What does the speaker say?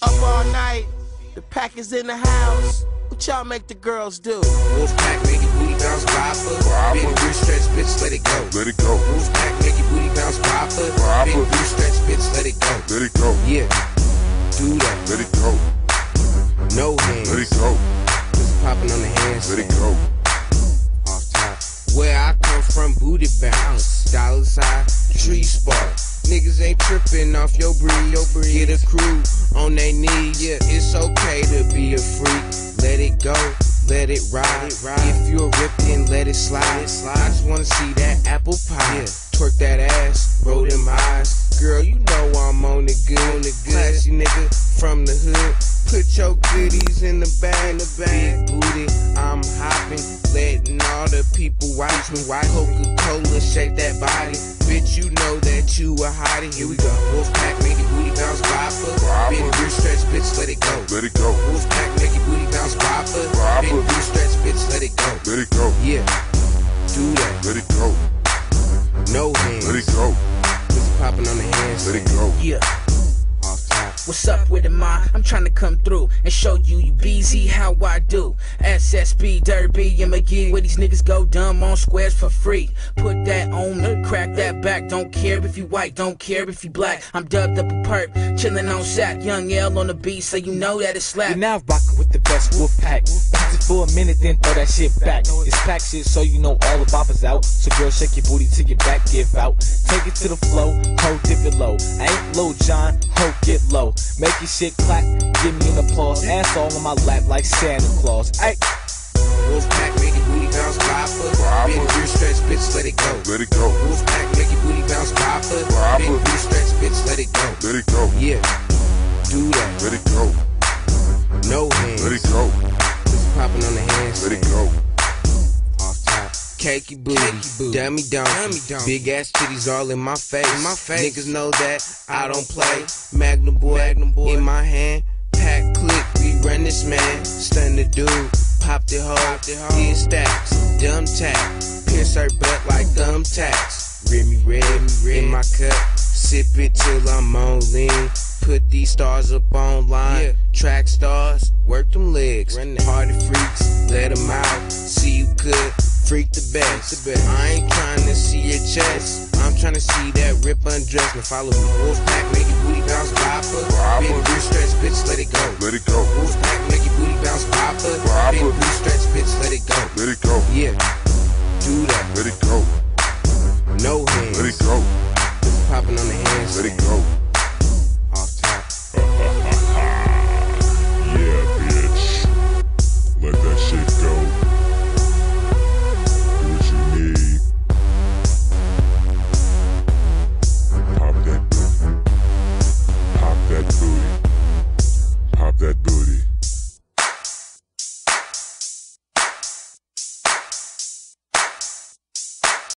Up all night, the pack is in the house. What y'all make the girls do? Wolfpack, make your booty bounce, proper. Big blue stretch, bitch, let it go. Let it go. Wolfpack, make your booty bounce, proper. Big blue stretch, bitch, let it go. Let it go. Yeah, do that. Let it go. No hands. Let it go. Just popping on the hands. Let it go. Off top. Where I come from, booty bounce. Dollar sign, tree spark. Niggas ain't trippin' off your breeze. Get a crew on they knees. Yeah, it's okay to be a freak. Let it go, let it ride. If you're ripped, then let it slide. I just wanna see that apple pie. Twerk that ass, roll them eyes. Girl, you know I'm on the good. Classy nigga from the hood. Put your goodies in the bag. Big booty, I'm hopping. Letting all the people watch me. White Coca-Cola, shake that body. Bitch, you know that you a hottie. Here we go. Wolfpack, make your booty bounce, proper. Big blue stretch, bitch, let it go. Let it go. Wolfpack, make your booty bounce, proper. Big blue stretch, bitch, let it go. Let it go. Yeah, do that. Let it go. No hands. Let it go. Bitch, popping on the hands. Let it go. Yeah. What's up with the mind? I'm trying to come through and show you, you BZ, how I do. SSB, Derby, and McGee, where these niggas go dumb on squares for free. Put that on me, crack that back. Don't care if you white, don't care if you black. I'm dubbed up a perp, chillin' on sack. Young L on the beat, so you know that it's slap. You're now rockin' with the best Wolfpack. Bounce it for a minute, then throw that shit back. It's pack shit, so you know all the boppers out. So girl, shake your booty till your back give out. Take it to the flow, ho, dip it low. I ain't Lil John, ho, get low. Make your shit clap, give me an applause. Ass all on my lap like Santa Claus. Ay. Wolfpack, make your booty bounce, proper. Big blue stretch, bitch, let it go. Let it go. Wolfpack, make your booty bounce, proper. Big blue stretch, bitch, let it go. Let it go. Yeah, do that. Let it go. No hands. Let it go. Just popping on the hands. Let it go. Cakey booty, dummy donkey, big ass titties all in my face. Niggas know that I don't play. Magnum boy in my hand. Pack click, we run this man. Stun the dude, pop the hoe. Did stacks, dumb tack. Pierce her butt like thumb tacks. Red me in my cup. Sip it till I'm on lean. Put these stars up online. Yeah. Track stars, work them legs. Party freaks, let them out. See you could. Freak the best. I ain't trying to see your chest. I'm trying to see that rip undressed. Now follow me. Wolfpack, make your booty bounce, proper. Big blue stretch, bitch, let it go. Let it go. Wolfpack, make your booty bounce, proper. Big blue stretch, bitch, let it go. Let it go. Yeah.